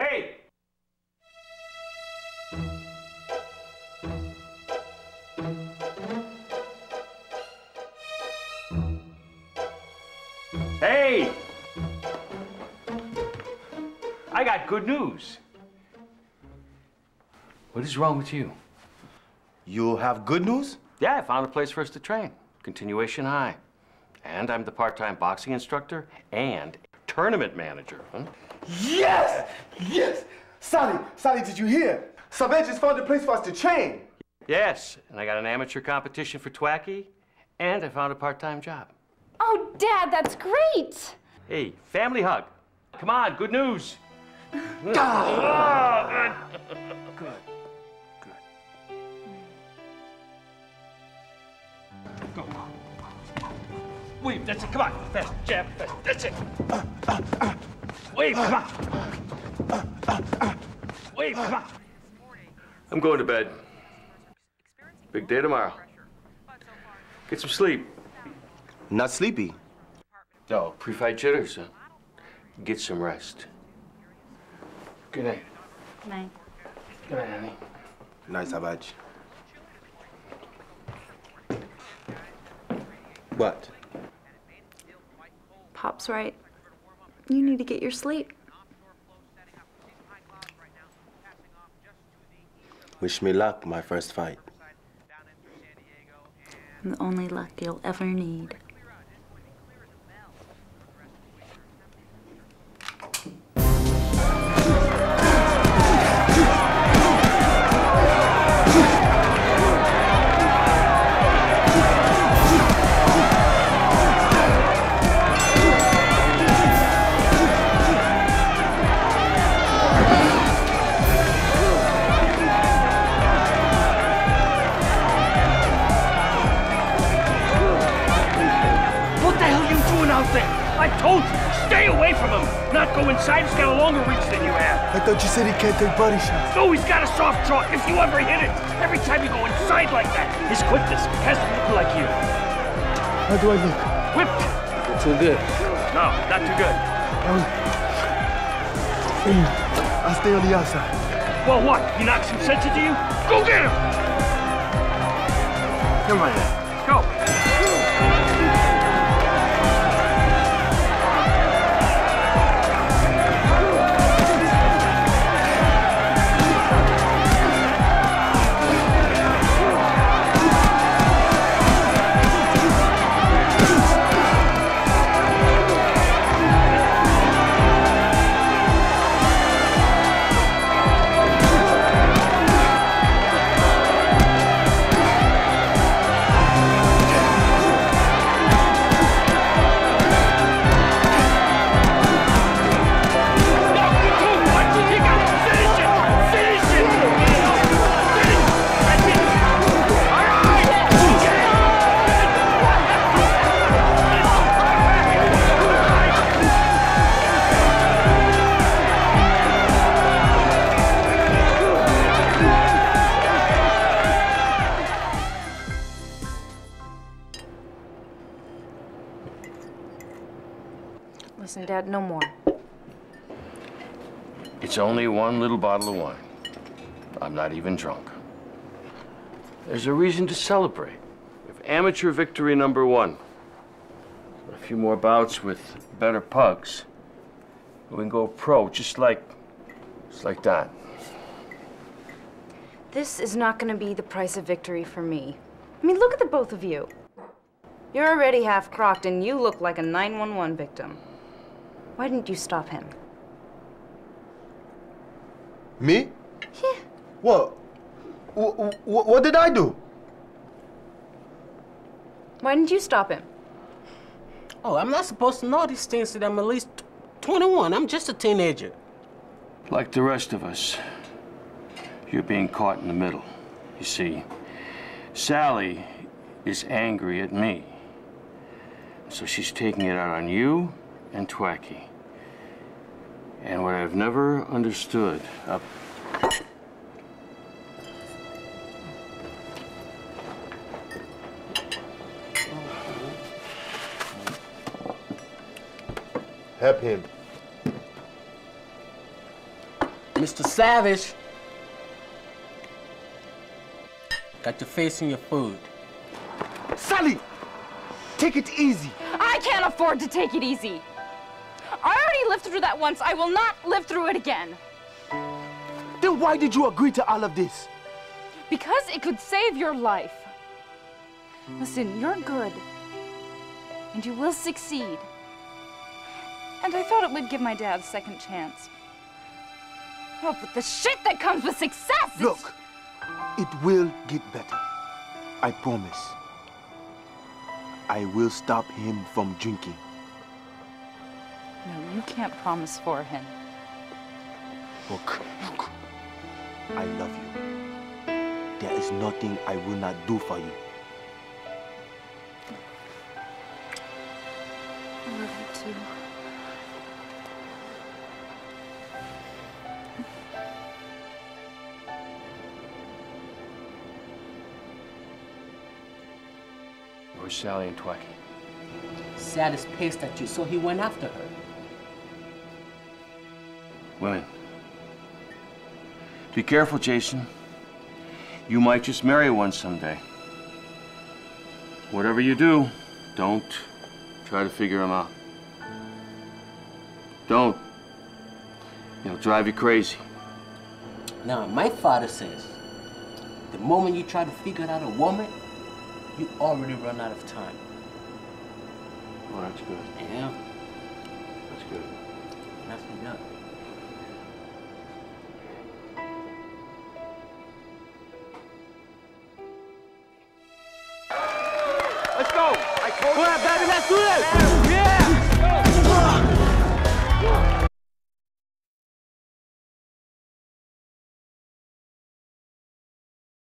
Hey! Hey! I got good news. What is wrong with you? You have good news? Yeah, I found a place for us to train. Continuation high. And I'm the part-time boxing instructor and tournament manager. Huh? Yes! Yes! Sally, did you hear? Savage has found a place for us to train. Yes, and I got an amateur competition for Twaky, and I found a part-time job. Oh, Dad, that's great! Hey, family hug. Come on, good news. Oh, good. Go, go, go. Weave, that's it, come on. Fast, jab, fast, that's it. Weave, come on. Weave, come on. I'm going to bed. Big day tomorrow. Get some sleep. Not sleepy. No, pre-fight jitters, son. Get some rest. Good night. Good night. Good night, honey. Good night, Savage. What? Pop's right. You need to get your sleep. Wish me luck, my first fight. And the only luck you'll ever need. I told you, stay away from him! Not go inside, he's got a longer reach than you have. I thought you said he can't take body shots. No, he's got a soft jaw, if you ever hit it. Every time you go inside like that, his quickness has to look like you. How do I look? Whipped. Not too good. No, not too good. I'll stay on the outside. Well, what? He knocks some sense into you? Go get him! Come on, then. Go. Listen, Dad, no more. It's only one little bottle of wine. I'm not even drunk. There's a reason to celebrate. We have amateur victory #1. A few more bouts with better pugs. We can go pro, just like that. This is not going to be the price of victory for me. I mean, look at the both of you. You're already half crocked, and you look like a 911 victim. Why didn't you stop him? Me? Yeah. What did I do? Why didn't you stop him? Oh, I'm not supposed to know these things that I'm at least 21. I'm just a teenager. Like the rest of us, you're being caught in the middle. You see, Sally is angry at me. So she's taking it out on you and Twaky. And what I've never understood up... Help him. Mr. Savage. Got your face in your food. Sally, take it easy. I can't afford to take it easy. I already lived through that once. I will not live through it again. Then why did you agree to all of this? Because it could save your life. Listen, you're good, and you will succeed. And I thought it would give my dad a second chance. Oh, but the shit that comes with success! Look, it will get better. I promise. I will stop him from drinking. No, you can't promise for him. Look, look. I love you. There is nothing I will not do for you. I love you too. Sally and Twaky. Sad is pissed at you, so he went after her. Women. Be careful, Jason. You might just marry one someday. Whatever you do, don't try to figure him out. Don't. It'll drive you crazy. Now, my father says, the moment you try to figure out a woman, you already run out of time. Well, that's good. Yeah. That's good. That's enough. Let's go! Come on, baby, let's do this!